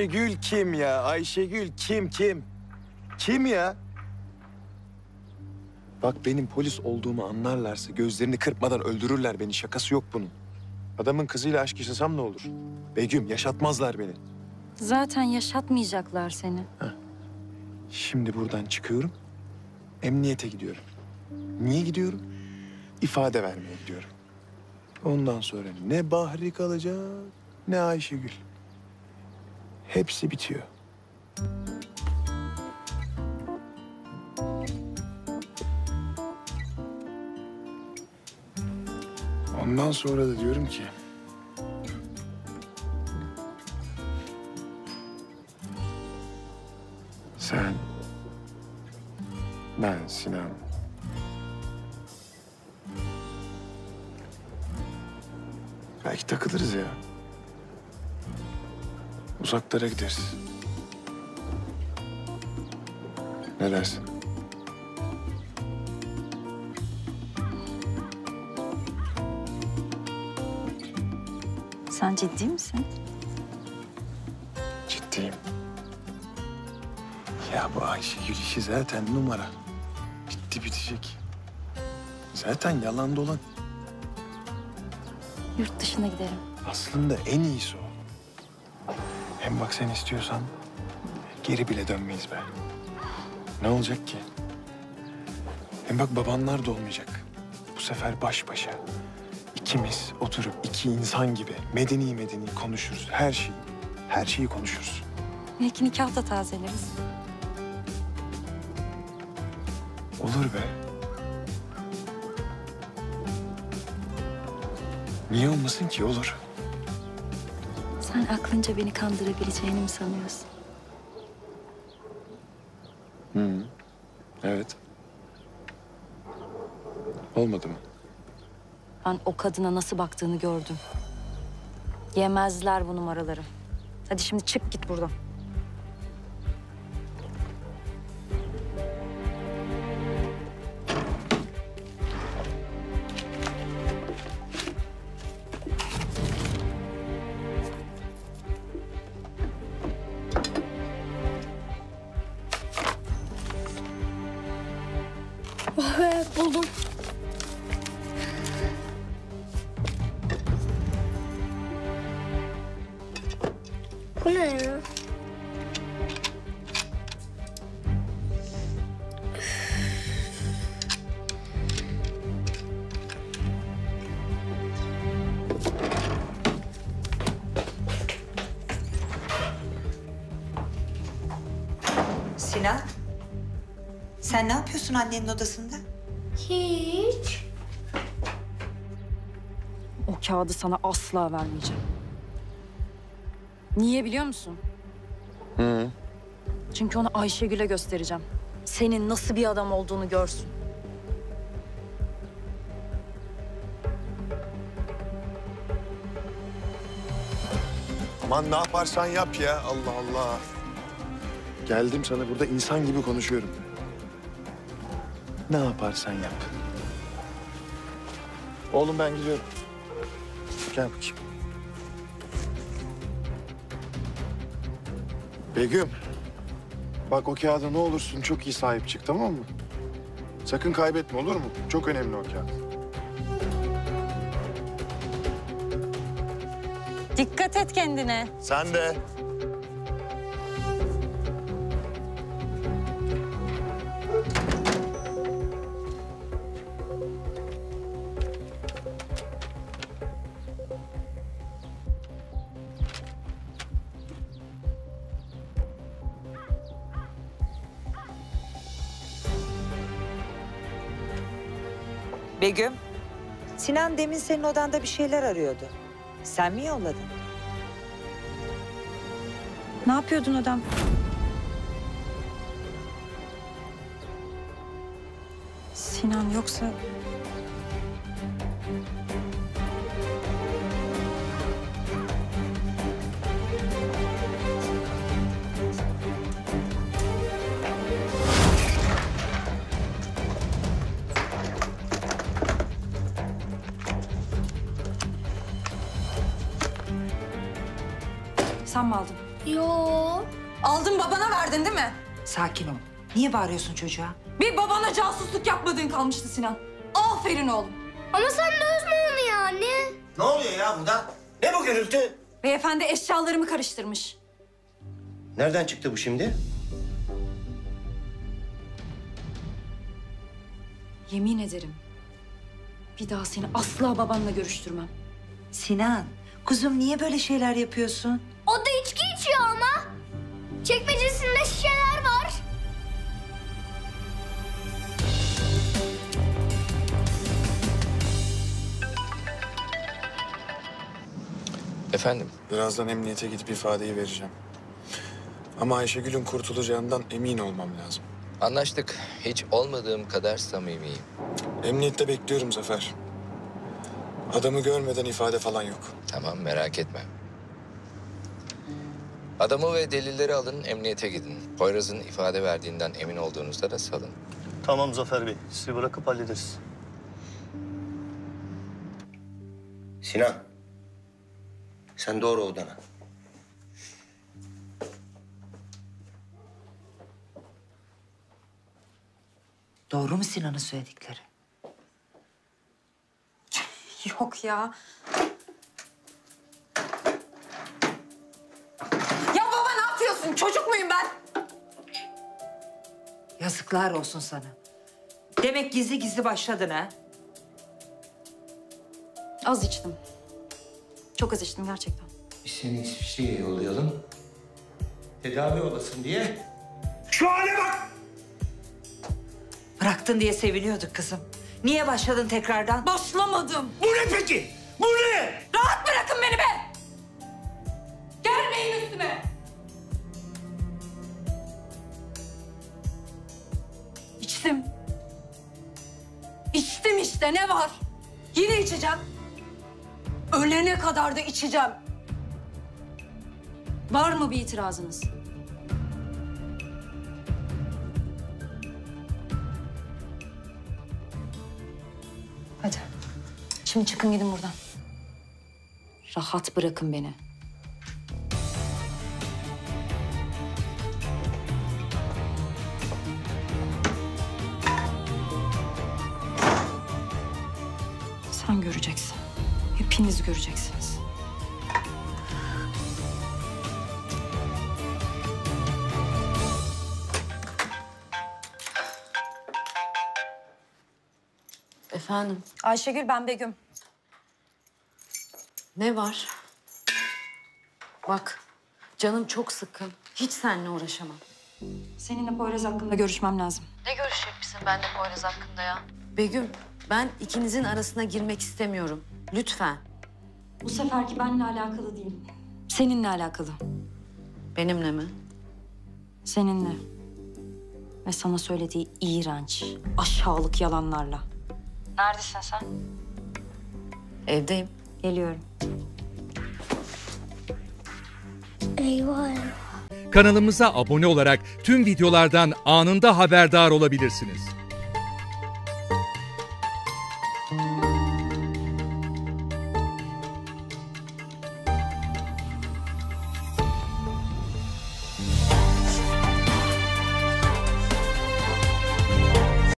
Ayşegül kim ya? Ayşegül kim? Kim ya? Bak benim polis olduğumu anlarlarsa gözlerini kırpmadan öldürürler beni. Şakası yok bunun. Adamın kızıyla aşk yaşasam ne olur? Begüm, yaşatmazlar beni. Zaten yaşatmayacaklar seni. Heh. Şimdi buradan çıkıyorum. Emniyete gidiyorum. Niye gidiyorum? İfade vermeye gidiyorum. Ondan sonra ne Bahri kalacak ne Ayşegül. Hepsi bitiyor. Ondan sonra da diyorum ki... Sen, ben, Sinan... Belki takılırız ya. Uzaklara gideriz. Ne dersin? Sen ciddi misin? Ciddiyim. Ya bu Ayşegül işi zaten numara. Bitti bitecek. Zaten yalan dolan. Yurt dışına giderim. Aslında en iyisi o. Hem bak sen istiyorsan geri bile dönmeyiz be. Ne olacak ki? Hem bak babanlar da olmayacak. Bu sefer baş başa. İkimiz oturup iki insan gibi medeni konuşuruz. Her şeyi konuşuruz. Belki nikah da tazeleriz. Olur be. Niye olmasın ki? Olur. Sen aklınca beni kandırabileceğini mi sanıyorsun? Evet. Olmadı mı? Ben o kadına nasıl baktığını gördüm. Yemezler bu numaraları. Hadi şimdi çık git buradan. Evet, buldum. Bu ne ya? Sinan, sen ne yapıyorsun annenin odasında? Hiç. O kağıdı sana asla vermeyeceğim. Niye biliyor musun? Çünkü onu Ayşegül'e göstereceğim. Senin nasıl bir adam olduğunu görsün. Aman ne yaparsan yap ya. Allah Allah. Geldim sana burada insan gibi konuşuyorum. Ne yaparsan yap. Oğlum ben gidiyorum. Gel bakayım. Begüm. Bak o kağıda ne olursun çok iyi sahip çık, tamam mı? Sakın kaybetme, olur mu? Çok önemli o kağıt. Dikkat et kendine. Sen de. Begüm, Sinan demin senin odanda bir şeyler arıyordu. Sen mi yolladın? Ne yapıyordun odam? Sinan yoksa... Sen mi aldın? Yok. Aldın babana verdin değil mi? Sakin ol. Niye bağırıyorsun çocuğa? Bir babana casusluk yapmadığın kalmıştı Sinan. Aferin oğlum. Ama sen de üzme onu yani. Ne oluyor ya burada? Ne bu gürültü? Beyefendi eşyalarımı karıştırmış. Nereden çıktı bu şimdi? Yemin ederim. Bir daha seni asla babanla görüştürmem. Sinan, kuzum niye böyle şeyler yapıyorsun? O da içki içiyor ama. Çekmecesinde şişeler var. Efendim? Birazdan emniyete gidip ifadeyi vereceğim. Ama Ayşegül'ün kurtulacağından emin olmam lazım. Anlaştık. Hiç olmadığım kadar samimiyim. Emniyette bekliyorum Zafer. Adamı görmeden ifade falan yok. Tamam, merak etme. Adamı ve delilleri alın, emniyete gidin. Poyraz'ın ifade verdiğinden emin olduğunuzda da salın. Tamam Zafer Bey, sizi bırakıp hallederiz. Sinan, sen doğru odana. Doğru mu Sinan'ın söyledikleri? Yok ya. Ya baba ne yapıyorsun? Çocuk muyum ben? Yazıklar olsun sana. Demek gizli gizli başladın ha? Az içtim. Çok az içtim gerçekten. Biz seni İsviçre'ye yollayalım. Tedavi olasın diye. Şu hale bak! Bıraktın diye seviniyorduk kızım. Niye başladın tekrardan? Başlamadım. Bu ne peki? Bu ne? Rahat bırakın beni be! Gelmeyin üstüme! İçtim. İçtim işte, ne var? Yine içeceğim. Ölene kadar da içeceğim. Var mı bir itirazınız? Hadi. Şimdi çıkın gidin buradan. Rahat bırakın beni. Sen göreceksin. Hepiniz göreceksiniz. Efendim? Ayşegül, ben Begüm. Ne var? Bak, canım çok sıkkın. Hiç seninle uğraşamam. Seninle Poyraz hakkında görüşmem lazım. Ne görüşecek misin benimle Poyraz hakkında ya? Begüm, ben ikinizin arasına girmek istemiyorum. Lütfen. Bu seferki benimle alakalı değil. Seninle alakalı. Benimle mi? Seninle. Ve sana söylediği iğrenç, aşağılık yalanlarla. Neredesin sen? Evdeyim. Geliyorum. Eyvah. Kanalımıza abone olarak tüm videolardan anında haberdar olabilirsiniz.